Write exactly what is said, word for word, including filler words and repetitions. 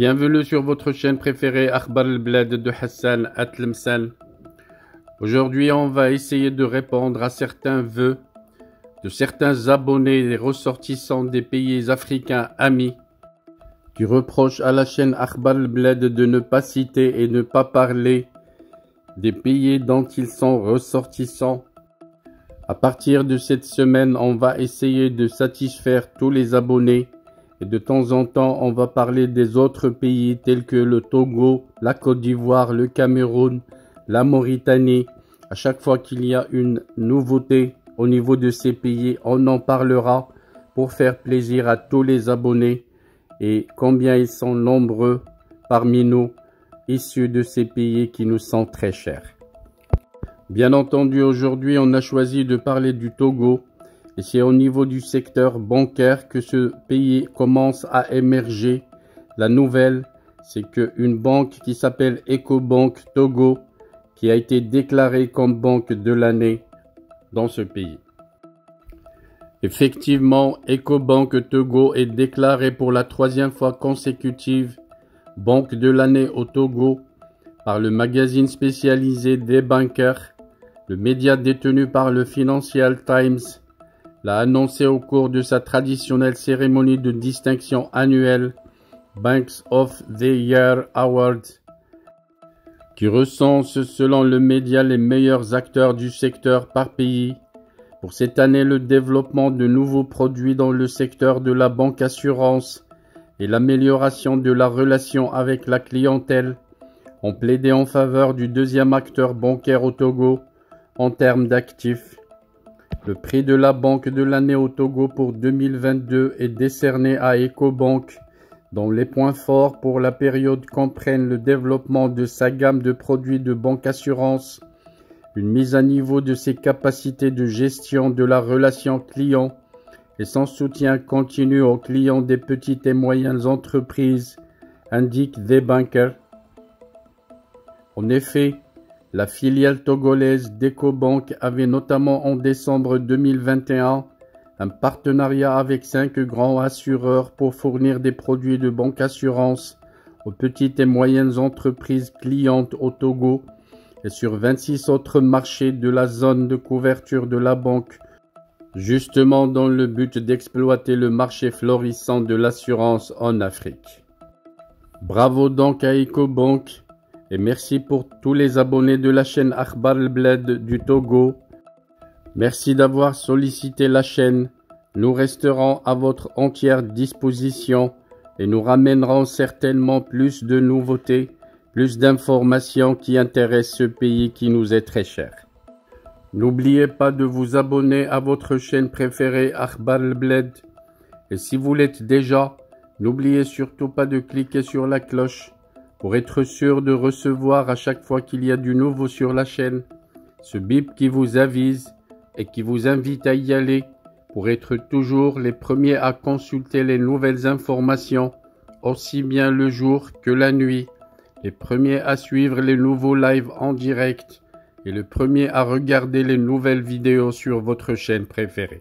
Bienvenue sur votre chaîne préférée Akhbar Leblad de Hassan Atlemsel. Aujourd'hui, on va essayer de répondre à certains vœux de certains abonnés et ressortissants des pays africains amis qui reprochent à la chaîne Akhbar Leblad de ne pas citer et ne pas parler des pays dont ils sont ressortissants. À partir de cette semaine, on va essayer de satisfaire tous les abonnés. Et de temps en temps, on va parler des autres pays tels que le Togo, la Côte d'Ivoire, le Cameroun, la Mauritanie. À chaque fois qu'il y a une nouveauté au niveau de ces pays, on en parlera pour faire plaisir à tous les abonnés. Et combien ils sont nombreux parmi nous, issus de ces pays qui nous sont très chers. Bien entendu, aujourd'hui, on a choisi de parler du Togo. Et c'est au niveau du secteur bancaire que ce pays commence à émerger. La nouvelle, c'est qu'une banque qui s'appelle Ecobank Togo, qui a été déclarée comme banque de l'année dans ce pays. Effectivement, Ecobank Togo est déclarée pour la troisième fois consécutive banque de l'année au Togo par le magazine spécialisé The Banker, le média détenu par le Financial Times, l'a annoncé au cours de sa traditionnelle cérémonie de distinction annuelle Banks of the Year Awards, qui recense selon le média les meilleurs acteurs du secteur par pays. Pour cette année, le développement de nouveaux produits dans le secteur de la bancassurance et l'amélioration de la relation avec la clientèle ont plaidé en faveur du deuxième acteur bancaire au Togo en termes d'actifs. Le prix de la Banque de l'année au Togo pour deux mille vingt-deux est décerné à Ecobank, dont les points forts pour la période comprennent le développement de sa gamme de produits de Bancassurance, une mise à niveau de ses capacités de gestion de la relation client et son soutien continu aux clients des petites et moyennes entreprises, indique The Banker. En effet, la filiale togolaise d'Ecobank avait notamment en décembre deux mille vingt et un un partenariat avec cinq grands assureurs pour fournir des produits de Bancassurance aux petites et moyennes entreprises clientes au Togo et sur vingt-six autres marchés de la zone de couverture de la banque, justement dans le but d'exploiter le marché florissant de l'assurance en Afrique. Bravo donc à Ecobank. Et merci pour tous les abonnés de la chaîne Akhbar Leblad du Togo. Merci d'avoir sollicité la chaîne. Nous resterons à votre entière disposition et nous ramènerons certainement plus de nouveautés, plus d'informations qui intéressent ce pays qui nous est très cher. N'oubliez pas de vous abonner à votre chaîne préférée Akhbar Leblad. Et si vous l'êtes déjà, n'oubliez surtout pas de cliquer sur la cloche pour être sûr de recevoir à chaque fois qu'il y a du nouveau sur la chaîne, ce bip qui vous avise et qui vous invite à y aller pour être toujours les premiers à consulter les nouvelles informations, aussi bien le jour que la nuit, les premiers à suivre les nouveaux lives en direct et les premiers à regarder les nouvelles vidéos sur votre chaîne préférée.